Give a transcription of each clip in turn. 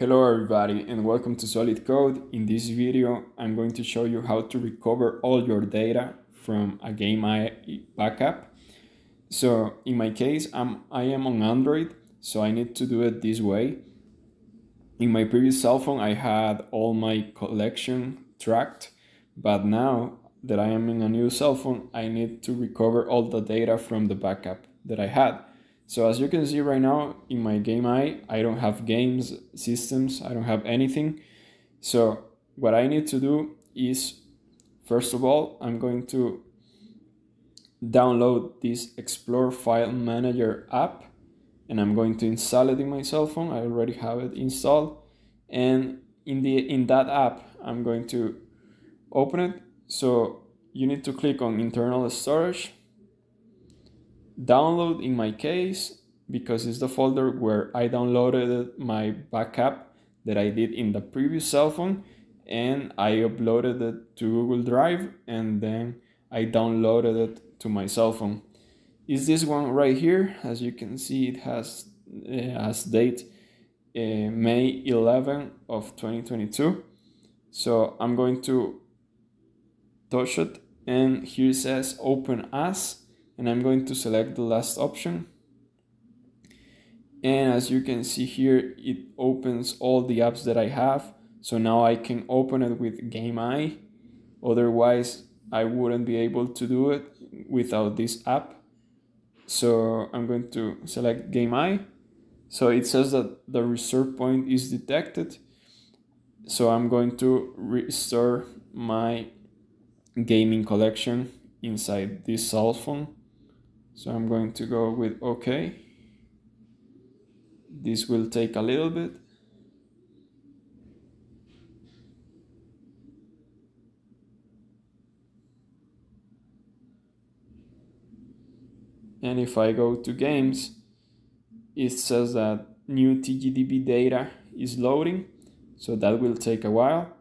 Hello everybody and welcome to SolidCode. In this video I'm going to show you how to recover all your data from a GAMEYE backup. So in my case I am on Android, so I need to do it this way. In my previous cell phone I had all my collection tracked, but now that I am in a new cell phone I need to recover all the data from the backup that I had. So as you can see right now, in my GAMEYE, I don't have games, systems, I don't have anything. So what I need to do is, first of all, I'm going to download this Explore File Manager app and I'm going to install it in my cell phone. I already have it installed. And in that app, I'm going to open it. So you need to click on internal storage. Download, in my case, because it's the folder where I downloaded my backup that I did in the previous cell phone, and I uploaded it to Google Drive and then I downloaded it to my cell phone. It's this one right here. As you can see, it has date May 11 of 2022. So I'm going to touch it and here it says open as. And I'm going to select the last option. And as you can see here, it opens all the apps that I have. So now I can open it with GAMEYE. Otherwise, I wouldn't be able to do it without this app. So I'm going to select GAMEYE. So it says that the restore point is detected. So I'm going to restore my gaming collection inside this cell phone. So I'm going to go with OK. This will take a little bit. And if I go to games, it says that new TGDB data is loading. So that will take a while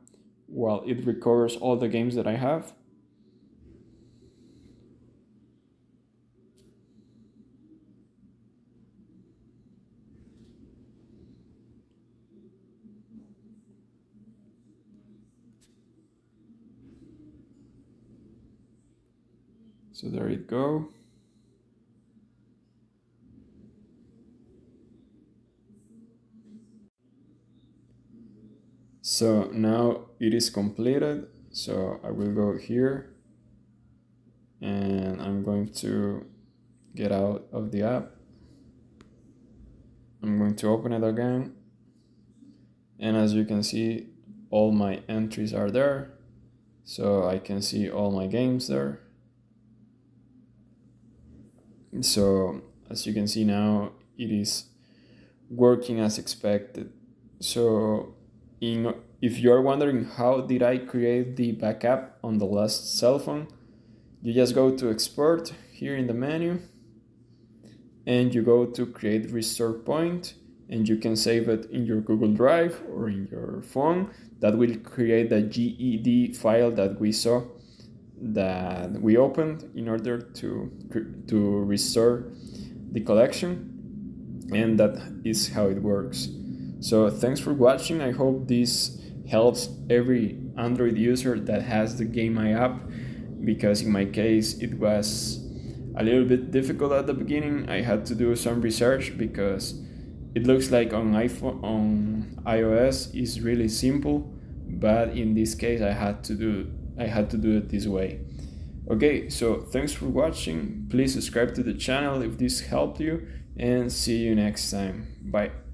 it recovers all the games that I have. So there it go. So now it is completed. So I will go here and I'm going to get out of the app. I'm going to open it again. And as you can see, all my entries are there. So I can see all my games there. So as you can see now, it is working as expected. So if you are wondering how did I create the backup on the last cell phone, you just go to export here in the menu and you go to create restore point and you can save it in your Google Drive or in your phone. That will create the GED file that we saw, that we opened in order to restore the collection, and that is how it works. So thanks for watching. I hope this helps every Android user that has the GAMEYE app, because in my case it was a little bit difficult at the beginning. I had to do some research because it looks like on iOS is really simple, but in this case I had to do it this way. Okay, so thanks for watching. Please subscribe to the channel if this helped you, and see you next time. Bye.